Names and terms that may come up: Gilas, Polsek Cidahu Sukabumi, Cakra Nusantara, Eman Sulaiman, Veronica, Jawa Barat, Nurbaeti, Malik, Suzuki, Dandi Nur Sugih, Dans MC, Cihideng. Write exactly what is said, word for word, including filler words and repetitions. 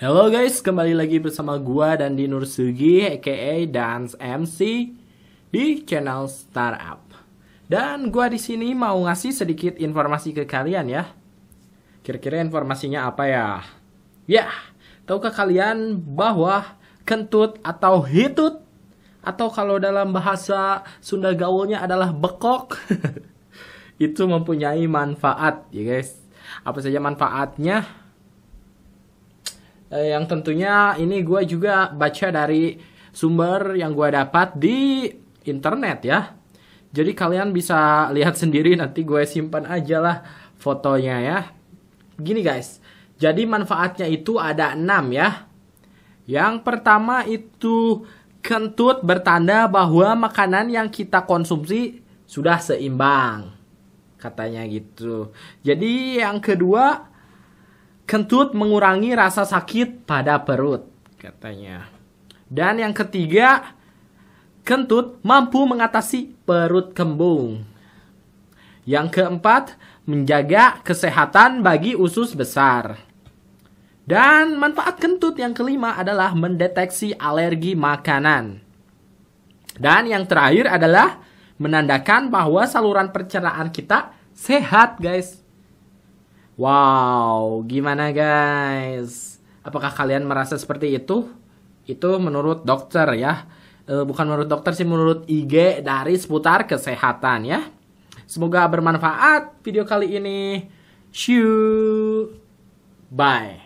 Halo guys, kembali lagi bersama gua Dandi Nur Sugih aka Dans M C di channel Startup. Dan gua di sini mau ngasih sedikit informasi ke kalian ya. Kira-kira informasinya apa ya? Ya, tahukah kalian bahwa kentut atau hitut atau kalau dalam bahasa Sunda gaulnya adalah bekok itu mempunyai manfaat ya guys. Apa saja manfaatnya? Yang tentunya ini gue juga baca dari sumber yang gue dapat di internet ya. Jadi kalian bisa lihat sendiri, nanti gue simpan aja lah fotonya ya. Gini guys, jadi manfaatnya itu ada enam ya. Yang pertama itu kentut bertanda bahwa makanan yang kita konsumsi sudah seimbang, katanya gitu. Jadi yang kedua, kentut mengurangi rasa sakit pada perut, katanya. Dan yang ketiga, kentut mampu mengatasi perut kembung. Yang keempat, menjaga kesehatan bagi usus besar. Dan manfaat kentut yang kelima adalah mendeteksi alergi makanan. Dan yang terakhir adalah menandakan bahwa saluran pencernaan kita sehat, guys. Wow, gimana guys? Apakah kalian merasa seperti itu? Itu menurut dokter ya. E, bukan menurut dokter sih, menurut I G dari seputar kesehatan ya. Semoga bermanfaat video kali ini. See you. Bye.